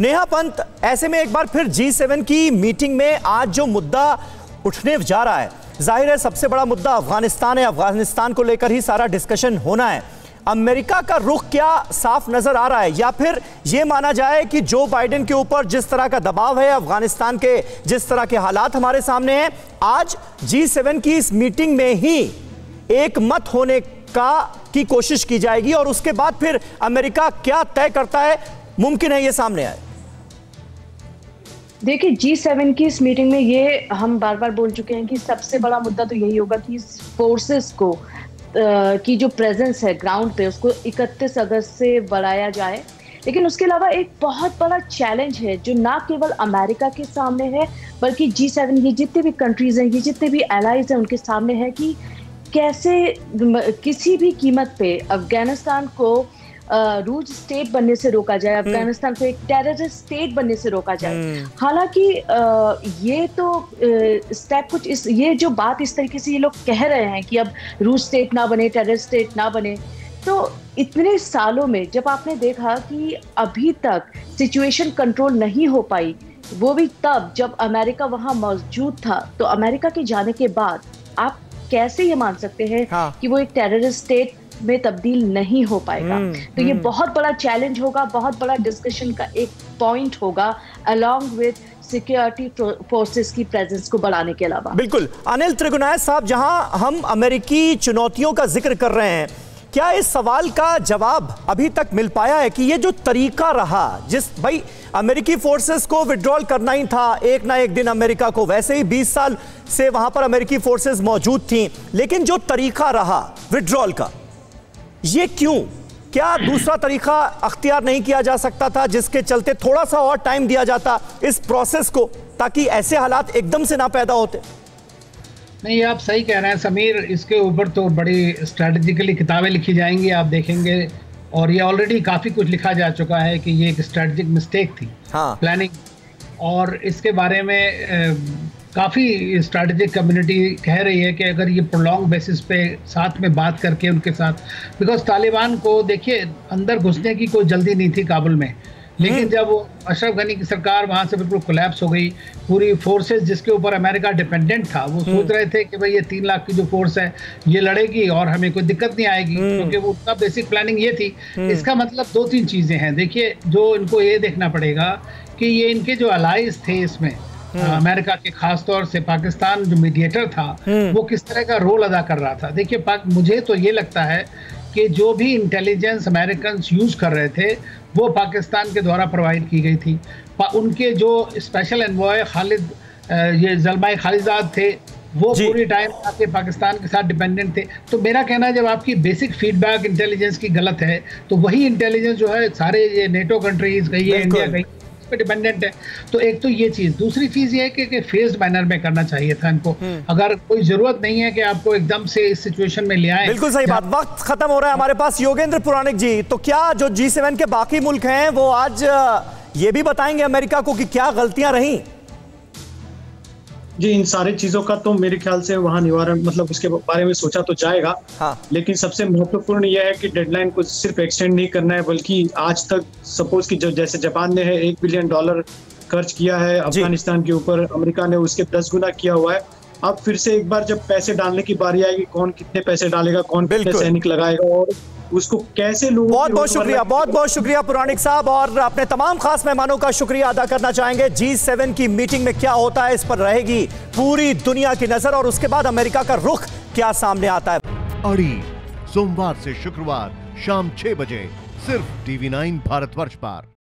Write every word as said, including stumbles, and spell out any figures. नेहा पंत, ऐसे में एक बार फिर जी सेवन की मीटिंग में आज जो मुद्दा उठने जा रहा है, जाहिर है सबसे बड़ा मुद्दा अफगानिस्तान है, अफगानिस्तान को लेकर ही सारा डिस्कशन होना है। अमेरिका का रुख क्या साफ नजर आ रहा है, या फिर यह माना जाए कि जो बाइडेन के ऊपर जिस तरह का दबाव है, अफगानिस्तान के जिस तरह के हालात हमारे सामने हैं, आज जी सेवन की इस मीटिंग में ही एक मत होने का की कोशिश की जाएगी और उसके बाद फिर अमेरिका क्या तय करता है, मुमकिन है ये सामने आए? देखिए, जी सेवन की इस मीटिंग में ये हम बार बार बोल चुके हैं कि सबसे बड़ा मुद्दा तो यही होगा कि फोर्सेस को की जो प्रेजेंस है ग्राउंड पे, उसको इकतीस अगस्त से बढ़ाया जाए। लेकिन उसके अलावा एक बहुत बड़ा चैलेंज है जो ना केवल अमेरिका के सामने है, बल्कि जी सेवन ये जितने भी कंट्रीज हैं, ये जितने भी एलाइज हैं, उनके सामने है कि कैसे किसी भी कीमत पे अफगानिस्तान को रूज स्टेट बनने से रोका जाए, अफगानिस्तान को एक टेररिस्ट स्टेट बनने से रोका जाए। हालांकि ये तो स्टेप कुछ इस ये जो बात इस तरीके से ये लोग कह रहे हैं कि अब रूज स्टेट ना बने, टेररिस्ट स्टेट ना बने, तो इतने सालों में जब आपने देखा कि अभी तक सिचुएशन कंट्रोल नहीं हो पाई, वो भी तब जब अमेरिका वहाँ मौजूद था, तो अमेरिका के जाने के बाद आप कैसे ये मान सकते हैं हाँ। कि वो एक टेररिस्ट स्टेट में तब्दील नहीं हो पाएगा? तो ये बहुत बड़ा चैलेंज होगा, बहुत बड़ा डिस्कशन का एक पॉइंट होगा, अलोंग विद सिक्योरिटी फोर्सेस की प्रेजेंस को बढ़ाने के अलावा। बिल्कुल। अनिल त्रिगुनाय साहब, जहां हम अमेरिकी चुनौतियों का जिक्र कर रहे हैं, क्या इस सवाल का जवाब अभी तक मिल पाया है कि ये जो तरीका रहा, जिस भाई अमेरिकी फोर्सेस को विड्रॉल करना ही था एक ना एक दिन अमेरिका को, वैसे ही बीस साल से वहां पर अमेरिकी फोर्सेस मौजूद थी, लेकिन जो तरीका रहा विड्रॉल का, ये क्यों, क्या दूसरा तरीका अख्तियार नहीं किया जा सकता था जिसके चलते थोड़ा सा और टाइम दिया जाता इस प्रोसेस को, ताकि ऐसे हालात एकदम से ना पैदा होते? नहीं, आप सही कह रहे हैं समीर, इसके ऊपर तो बड़ी स्ट्रैटेजिकली किताबें लिखी जाएंगी, आप देखेंगे, और ये ऑलरेडी काफ़ी कुछ लिखा जा चुका है कि ये एक स्ट्रैटेजिक मिस्टेक थी हाँ। प्लानिंग, और इसके बारे में काफ़ी स्ट्रैटेजिक कम्युनिटी कह रही है कि अगर ये प्रोलॉन्ग बेसिस पे साथ में बात करके उनके साथ, बिकॉज तालिबान को देखिए अंदर घुसने की कोई जल्दी नहीं थी काबुल में, लेकिन जब अशरफ गनी की सरकार वहाँ से बिल्कुल कोलैप्स हो गई, पूरी फोर्सेस जिसके ऊपर अमेरिका डिपेंडेंट था, वो सोच रहे थे कि भाई ये तीन लाख की जो फोर्स है ये लड़ेगी और हमें कोई दिक्कत नहीं आएगी, क्योंकि वो उनका बेसिक प्लानिंग ये थी। इसका मतलब दो तीन चीज़ें हैं। देखिए, जो इनको ये देखना पड़ेगा कि ये इनके जो अलाइज थे इसमें, अमेरिका के खासतौर से पाकिस्तान जो मीडिएटर था, वो किस तरह का रोल अदा कर रहा था। देखिए, मुझे तो ये लगता है कि जो भी इंटेलिजेंस अमेरिकन यूज़ कर रहे थे वो पाकिस्तान के द्वारा प्रोवाइड की गई थी। उनके जो स्पेशल एनवॉय खालिद ये जलमाए खालिदाद थे, वो पूरी टाइम आपके पाकिस्तान के साथ डिपेंडेंट थे। तो मेरा कहना है, जब आपकी बेसिक फीडबैक इंटेलिजेंस की गलत है, तो वही इंटेलिजेंस जो है सारे ये नेटो कंट्रीज कही, इंडिया कही, पे डिपेंडेंट है। तो एक तो ये चीज़, दूसरी चीज़ ये है कि, कि फेस्ड मैनर में करना चाहिए था इनको। अगर कोई जरूरत नहीं है कि आपको एकदम से इस सिचुएशन में ले आए। बिल्कुल सही बात। वक्त खत्म हो रहा है हमारे पास। योगेंद्र पुराणिक जी, तो क्या जो जी सेवन के बाकी मुल्क हैं वो आज ये भी बताएंगे अमेरिका को कि क्या गलतियां रहीं? जी, इन सारी चीजों का तो मेरे ख्याल से वहाँ निवारण, मतलब उसके बारे में सोचा तो जाएगा हाँ। लेकिन सबसे महत्वपूर्ण यह है कि डेडलाइन को सिर्फ एक्सटेंड नहीं करना है, बल्कि आज तक सपोज कि जैसे जापान ने है एक बिलियन डॉलर खर्च किया है अफगानिस्तान के ऊपर, अमेरिका ने उसके दस गुना किया हुआ है। अब फिर से एक बार जब पैसे डालने की बारी आएगी, कौन कितने पैसे डालेगा, कौन कितने सैनिक लगाएगा, और उसको कैसे लोग। बहुत बहुत शुक्रिया, बहुत बहुत शुक्रिया पुराणिक साहब, और अपने तमाम खास मेहमानों का शुक्रिया अदा करना चाहेंगे। जी सेवन की मीटिंग में क्या होता है, इस पर रहेगी पूरी दुनिया की नजर, और उसके बाद अमेरिका का रुख क्या सामने आता है। अड़ी सोमवार से शुक्रवार शाम छह बजे सिर्फ टीवी नाइन भारतवर्ष पर।